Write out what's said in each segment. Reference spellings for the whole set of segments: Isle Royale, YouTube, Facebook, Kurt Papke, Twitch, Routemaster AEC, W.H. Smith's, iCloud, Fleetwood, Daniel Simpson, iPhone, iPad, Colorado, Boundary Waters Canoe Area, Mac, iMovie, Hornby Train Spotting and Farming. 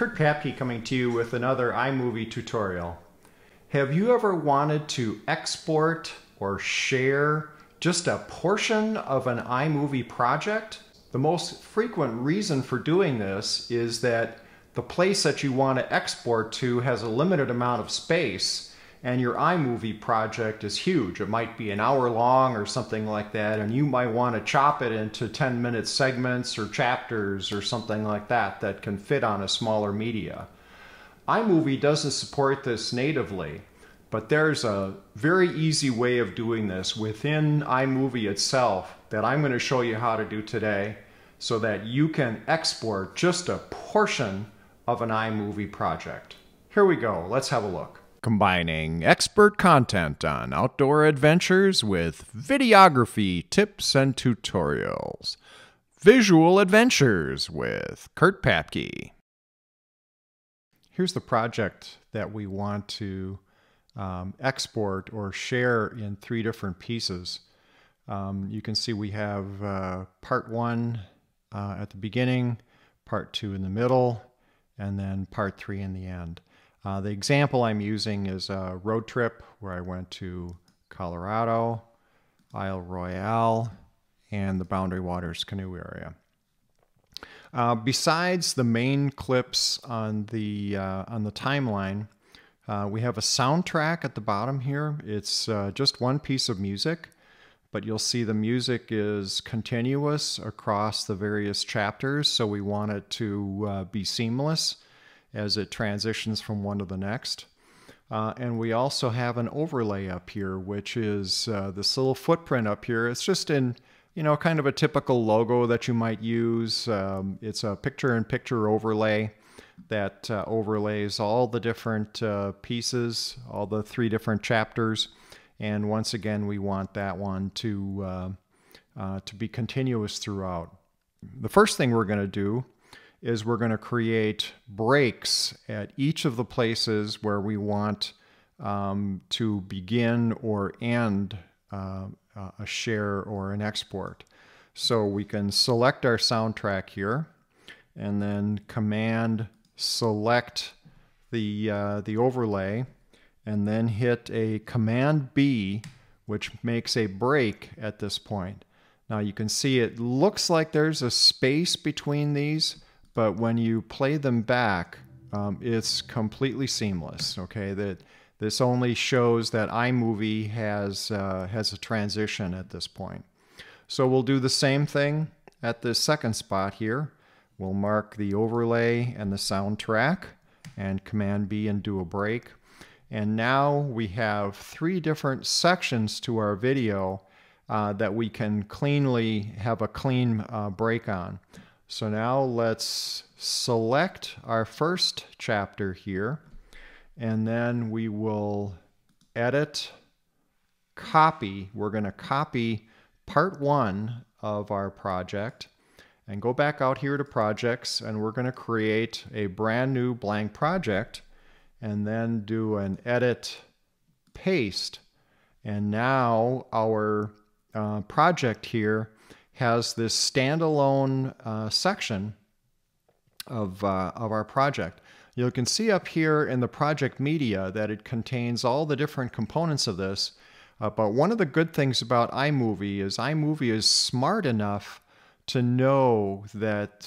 Kurt Papke coming to you with another iMovie tutorial. Have you ever wanted to export or share just a portion of an iMovie project? The most frequent reason for doing this is that the place that you want to export to has a limited amount of space and your iMovie project is huge. It might be an hour long or something like that, and you might want to chop it into 10-minute segments or chapters or something like that that can fit on a smaller media. iMovie doesn't support this natively, but there's a very easy way of doing this within iMovie itself that I'm going to show you how to do today so that you can export just a portion of an iMovie project. Here we go. Let's have a look. Combining expert content on outdoor adventures with videography tips and tutorials. Visual Adventures with Kurt Papke. Here's the project that we want to export or share in three different pieces. You can see we have part 1 at the beginning, part 2 in the middle, and then part 3 in the end. The example I'm using is a road trip where I went to Colorado, Isle Royale, and the Boundary Waters Canoe Area. Besides the main clips on the timeline, we have a soundtrack at the bottom here. It's just one piece of music, but you'll see the music is continuous across the various chapters, so we want it to be seamless as it transitions from one to the next. And we also have an overlay up here, which is this little footprint up here. It's just in, you know, kind of a typical logo that you might use. It's a picture-in-picture overlay that overlays all the different pieces, all the three different chapters. And once again, we want that one to be continuous throughout. The first thing we're going to do is we're going to create breaks at each of the places where we want to begin or end a share or an export. So we can select our soundtrack here and then command select the overlay, and then hit a command B, which makes a break at this point. Now you can see it looks like there's a space between these, but when you play them back, it's completely seamless. Okay, that this only shows that iMovie has a transition at this point. So we'll do the same thing at the second spot here. We'll mark the overlay and the soundtrack and command B and do a break. And now we have three different sections to our video that we can cleanly have a clean break on. So now let's select our first chapter here, and then we will edit, copy. We're going to copy part 1 of our project and go back out here to projects, and we're going to create a brand new blank project and then do an edit, paste. And now our project here has this standalone section of our project. You can see up here in the project media that it contains all the different components of this. But one of the good things about iMovie is smart enough to know that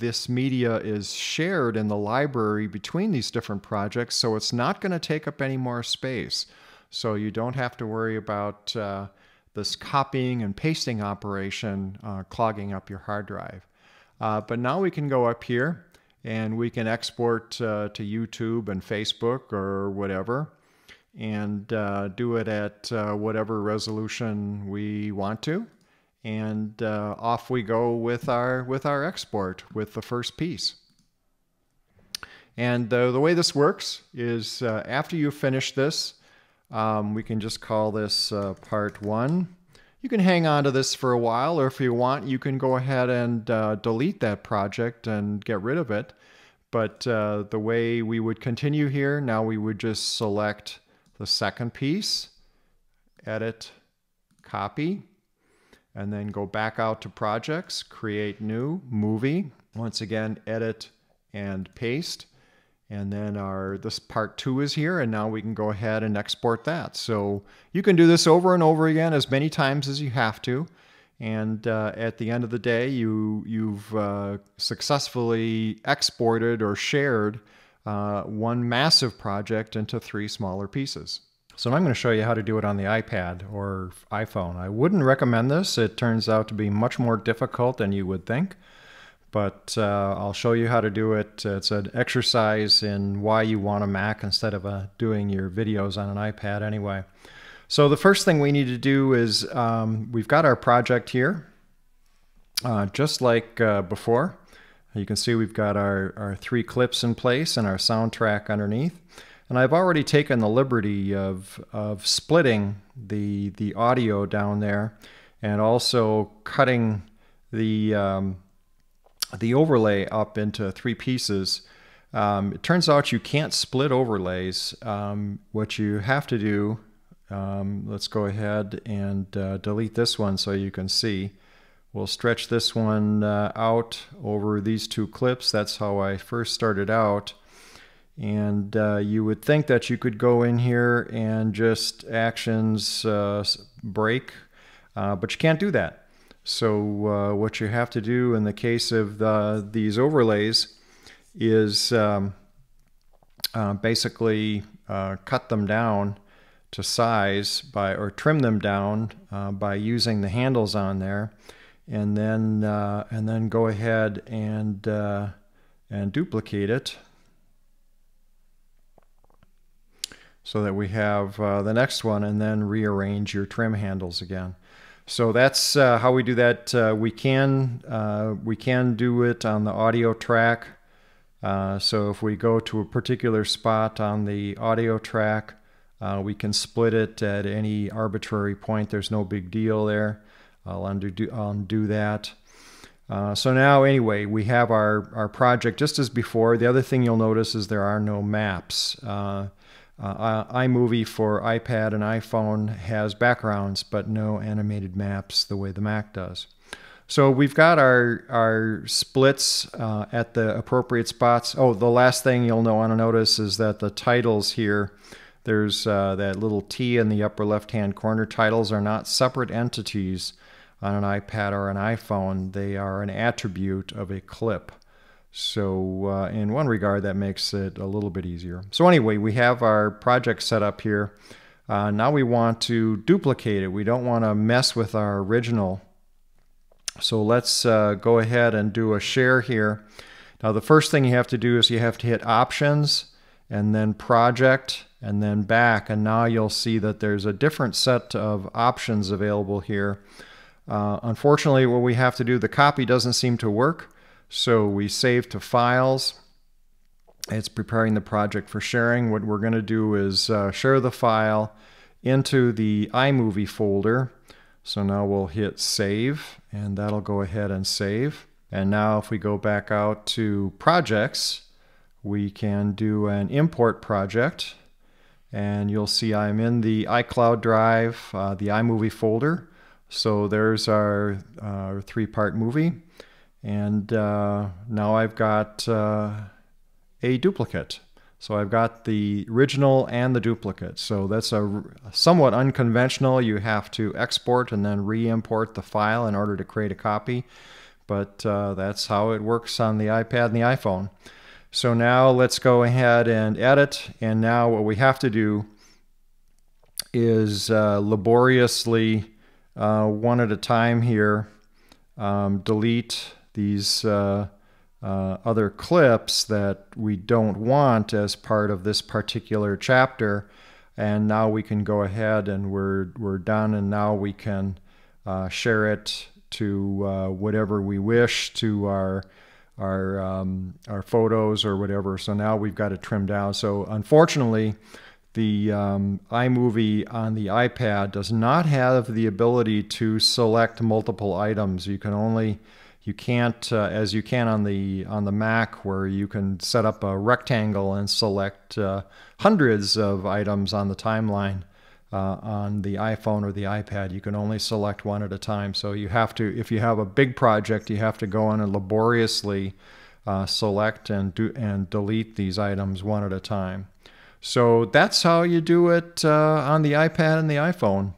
this media is shared in the library between these different projects, so it's not going to take up any more space. So you don't have to worry about this copying and pasting operation clogging up your hard drive. But now we can go up here and we can export to YouTube and Facebook or whatever, and do it at whatever resolution we want to. And off we go with our export with the first piece. And the way this works is after you finish this, we can just call this part 1. You can hang on to this for a while, or if you want, you can go ahead and delete that project and get rid of it. But the way we would continue here, now we would just select the second piece, edit, copy, and then go back out to projects, create new, movie, once again, edit and paste. And then this part two is here, and now we can go ahead and export that. So you can do this over and over again as many times as you have to. And at the end of the day, you've successfully exported or shared one massive project into three smaller pieces. So I'm going to show you how to do it on the iPad or iPhone. I wouldn't recommend this. It turns out to be much more difficult than you would think. But I'll show you how to do it. It's an exercise in why you want a Mac instead of doing your videos on an iPad anyway. So the first thing we need to do is we've got our project here, just like before. You can see we've got our three clips in place and our soundtrack underneath. And I've already taken the liberty of splitting the audio down there and also cutting the overlay up into three pieces. It turns out you can't split overlays. What you have to do, let's go ahead and delete this one so you can see. We'll stretch this one out over these two clips. That's how I first started out. And you would think that you could go in here and just actions break, but you can't do that. So what you have to do in the case of these overlays is basically cut them down to size or trim them down by using the handles on there, and then go ahead and duplicate it so that we have the next one, and then rearrange your trim handles again. So that's how we do that. We can do it on the audio track. So if we go to a particular spot on the audio track, we can split it at any arbitrary point. There's no big deal there. I'll undo that. So now anyway, we have our project just as before. The other thing you'll notice is there are no maps. iMovie for iPad and iPhone has backgrounds, but no animated maps the way the Mac does. So we've got our splits at the appropriate spots. Oh, the last thing you'll want to notice is that the titles here, there's that little T in the upper left-hand corner. Titles are not separate entities on an iPad or an iPhone. They are an attribute of a clip. So in one regard, that makes it a little bit easier. So anyway, we have our project set up here. Now we want to duplicate it. We don't want to mess with our original. So let's go ahead and do a share here. Now the first thing you have to do is you have to hit Options, and then Project, and then Back. And now you'll see that there's a different set of options available here. Unfortunately, what we have to do, the copy doesn't seem to work. So we save to files. It's preparing the project for sharing. What we're going to do is share the file into the iMovie folder. So now we'll hit save, and that'll go ahead and save. And now if we go back out to projects, we can do an import project. And you'll see I'm in the iCloud drive, the iMovie folder. So there's our three-part movie. And now I've got a duplicate. So I've got the original and the duplicate. So that's somewhat unconventional. You have to export and then re-import the file in order to create a copy. But that's how it works on the iPad and the iPhone. So now let's go ahead and edit. And now what we have to do is laboriously, one at a time here, delete these other clips that we don't want as part of this particular chapter. And now we can go ahead and we're done, and now we can share it to whatever we wish, to our photos or whatever. So now we've got it trimmed down. So unfortunately, the iMovie on the iPad does not have the ability to select multiple items. You can't, as you can on the Mac, where you can set up a rectangle and select hundreds of items on the timeline. On the iPhone or the iPad, you can only select one at a time. So you have to, if you have a big project, you have to go in and laboriously select and delete these items one at a time. So that's how you do it on the iPad and the iPhone.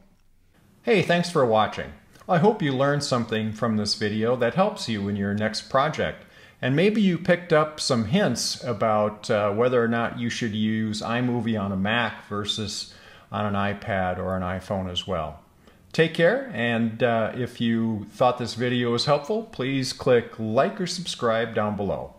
Hey, thanks for watching. I hope you learned something from this video that helps you in your next project. And maybe you picked up some hints about whether or not you should use iMovie on a Mac versus on an iPad or an iPhone as well. Take care, and if you thought this video was helpful, please click like or subscribe down below.